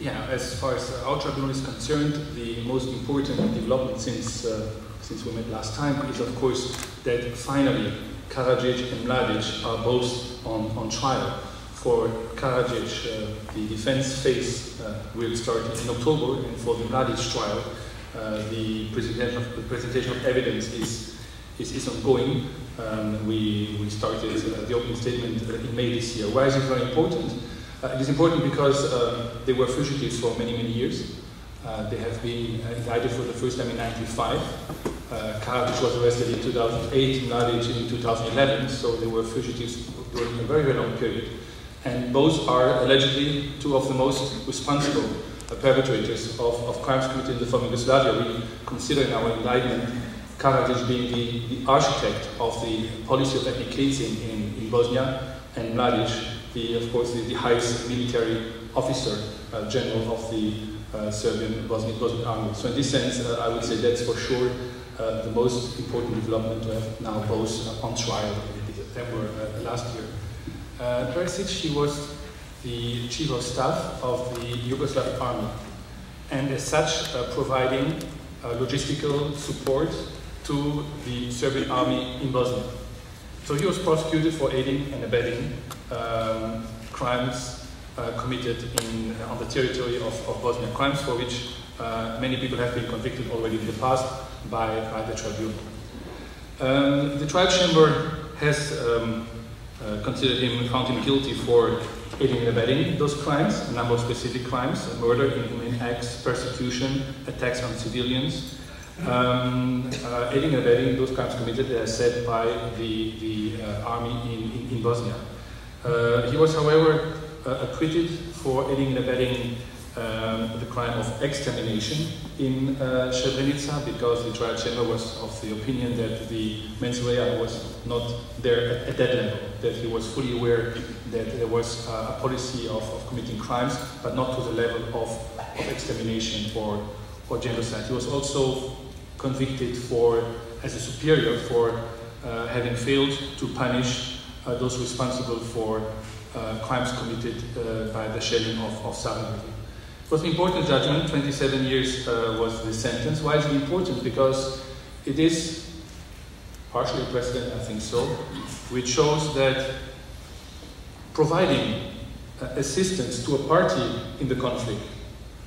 Yeah, as far as Outradon is concerned, the most important development since we met last time is, of course, that finally Karadzic and Mladic are both on trial. For Karadzic, the defense phase will start in October, and for the Mladic trial, the presentation of evidence is ongoing. We started the opening statement in May this year. Why is it very important? It is important because they were fugitives for many, many years. They have been indicted for the first time in 1995. Karadzic was arrested in 2008, Mladic in 2011, so they were fugitives during a very, very long period. And both are allegedly two of the most responsible perpetrators of crimes committed in the former Yugoslavia. We consider in our indictment Karadzic being the architect of the policy of ethnic cleansing in Bosnia, and Mladic, of course, the highest military officer, general of the Serbian Bosnian army. So in this sense, I would say that's for sure the most important development to have now both on trial in September last year. Dresic, he was the chief of staff of the Yugoslav army, and as such providing logistical support to the Serbian army in Bosnia. So he was prosecuted for aiding and abetting crimes committed on the territory of Bosnia, crimes for which many people have been convicted already in the past by the tribunal. The trial chamber has considered him, found him guilty for aiding and abetting those crimes, a number of specific crimes: murder, inhumane acts, persecution, attacks on civilians. Aiding and abetting those crimes committed, as said, by the army in Bosnia. He was, however, acquitted for aiding and abetting the crime of extermination in Srebrenica, because the trial chamber was of the opinion that the mens rea was not there at that level, that he was fully aware that there was a policy of committing crimes, but not to the level of extermination or genocide. He was also convicted as a superior for having failed to punish those responsible for crimes committed by the shelling of Sarajevo. It was an important judgment. 27 years was the sentence. Why is it important? Because it is partially precedent, I think so, which shows that providing assistance to a party in the conflict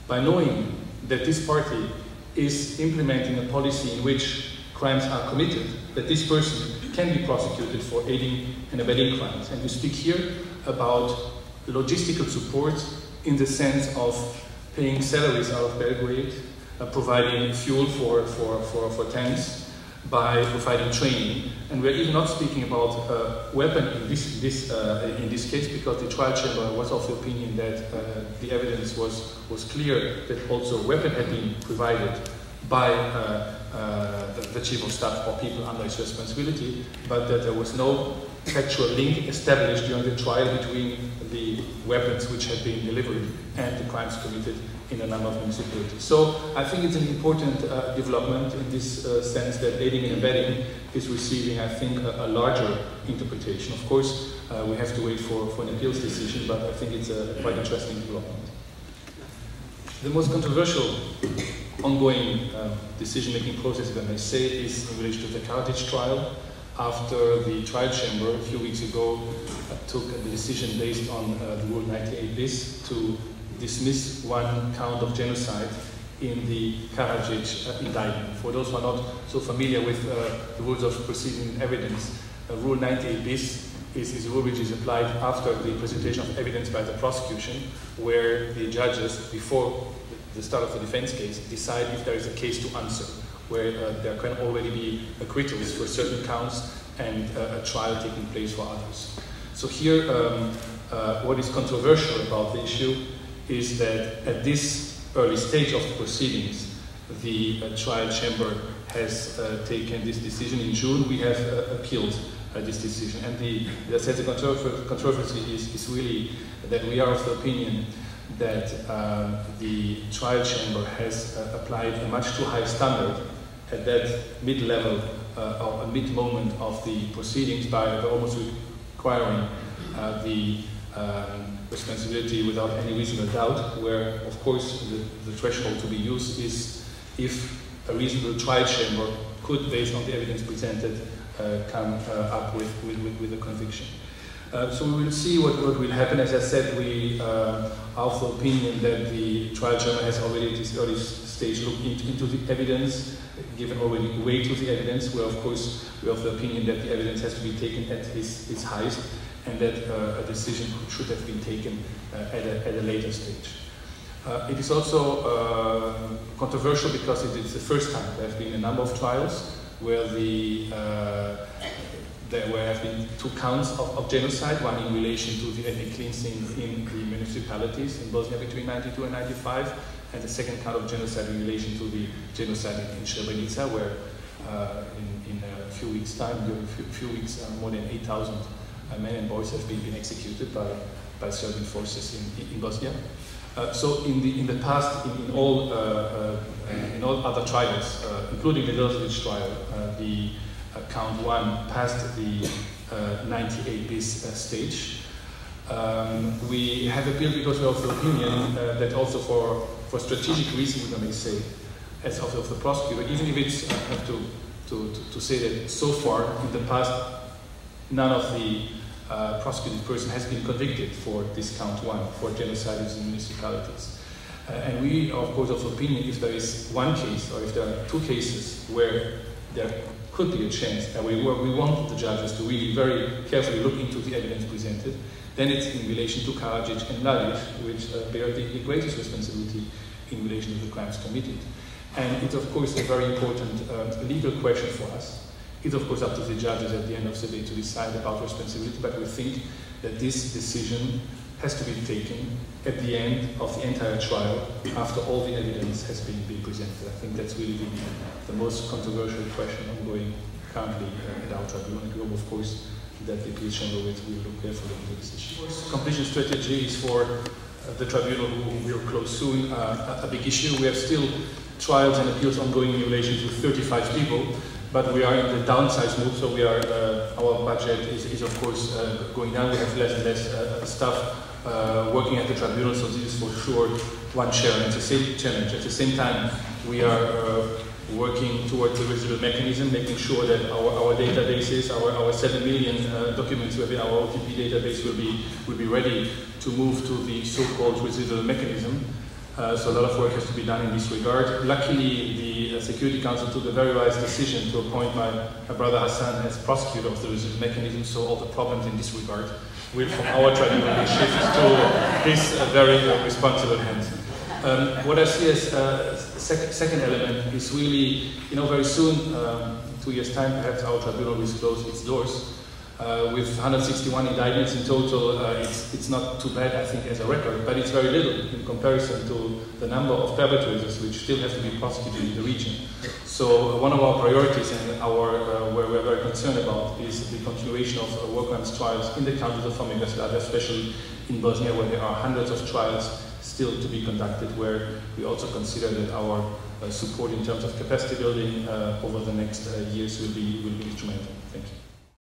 by knowing that this party is implementing a policy in which crimes are committed, that this person can be prosecuted for aiding and abetting crimes. And we speak here about logistical support in the sense of paying salaries out of Belgrade, providing fuel for tanks, by providing training. And we're even not speaking about weapon in this case, because the trial chamber was of the opinion that the evidence was clear that also weapon had been provided by the chief of staff or people under his responsibility, but that there was no factual link established during the trial between the weapons which had been delivered and the crimes committed in a number of municipalities. So I think it's an important development in this sense that aiding and abetting is receiving, I think, a larger interpretation. Of course, we have to wait for an appeals decision, but I think it's a quite interesting development. The most controversial ongoing decision-making process, if I may say, is in relation to the Karadzic trial. After the trial chamber a few weeks ago took the decision based on the Rule 98 bis to dismiss one count of genocide in the Karadzic indictment. For those who are not so familiar with the rules of proceeding evidence, Rule 98 bis is a rule which is applied after the presentation of evidence by the prosecution, where the judges, before the start of the defense case, decide if there is a case to answer, where there can already be acquittals for certain counts and a trial taking place for others. So here, what is controversial about the issue is that at this early stage of the proceedings, the trial chamber has taken this decision. In June, we have appealed this decision. And the controversy is really that we are of the opinion that the trial chamber has applied a much too high standard at that mid-level or mid-moment of the proceedings by almost requiring the responsibility without any reasonable doubt, where of course the threshold to be used is if a reasonable trial chamber could, based on the evidence presented, come up with a conviction. So we will see what will happen. As I said, we are of the opinion that the trial chamber has already at this early stage looked into the evidence, given already weight to the evidence, where of course we are of the opinion that the evidence has to be taken at its highest, and that a decision should have been taken at a later stage. It is also controversial because it is the first time there have been a number of trials where there have been two counts of genocide, one in relation to the ethnic cleansing in the municipalities in Bosnia between 92 and 95, and the second count of genocide in relation to the genocide in Srebrenica, where in a few weeks' time, during a few weeks, more than 8,000 men and boys have been executed by Serbian forces in Bosnia. So in the past, in all other trials, including the Dresic trial, the count one past the 98 bis stage. We have appealed because we are of the opinion that also for strategic reasons, we may say, as of the prosecutor, even if it's, I have to say that so far in the past, none of the prosecuted person has been convicted for this count one, for genocides in municipalities. And we are of course of the opinion if there is one case or if there are two cases where there could be a chance, and we want the judges to really very carefully look into the evidence presented, then it's in relation to Karadzic and Mladic, which bear the greatest responsibility in relation to the crimes committed. And it's of course a very important legal question for us. It's of course up to the judges at the end of the day to decide about responsibility, but we think that this decision has to be taken at the end of the entire trial after all the evidence has been presented. I think that's really the most controversial question ongoing currently at our tribunal. And we hope, of course, that the appeal chamber will look carefully into this issue. Completion strategy is for the tribunal, who we will close soon, a big issue. We have still trials and appeals ongoing in relation to 35 people. But we are in the downsize move, so we are, our budget is of course going down. We have less and less staff working at the tribunal, so this is for sure one challenge, At the same time, we are working towards the residual mechanism, making sure that our databases, our 7 million documents within our OTP database will be ready to move to the so-called residual mechanism. So a lot of work has to be done in this regard. Luckily, the Security Council took a very wise decision to appoint my brother Hassan as prosecutor of the residual mechanism, so all the problems in this regard will from our tribunal shift to his very responsible hands. What I see as second element is really, very soon, 2 years' time, perhaps our tribunal will close its doors. With 161 indictments in total, it's not too bad, I think, as a record, but it's very little in comparison to the number of perpetrators which still have to be prosecuted in the region. So one of our priorities and where we're very concerned about is the continuation of war crimes trials in the countries of former Yugoslavia, especially in Bosnia, where there are hundreds of trials still to be conducted, where we also consider that our support in terms of capacity building over the next years will be instrumental. Thank you.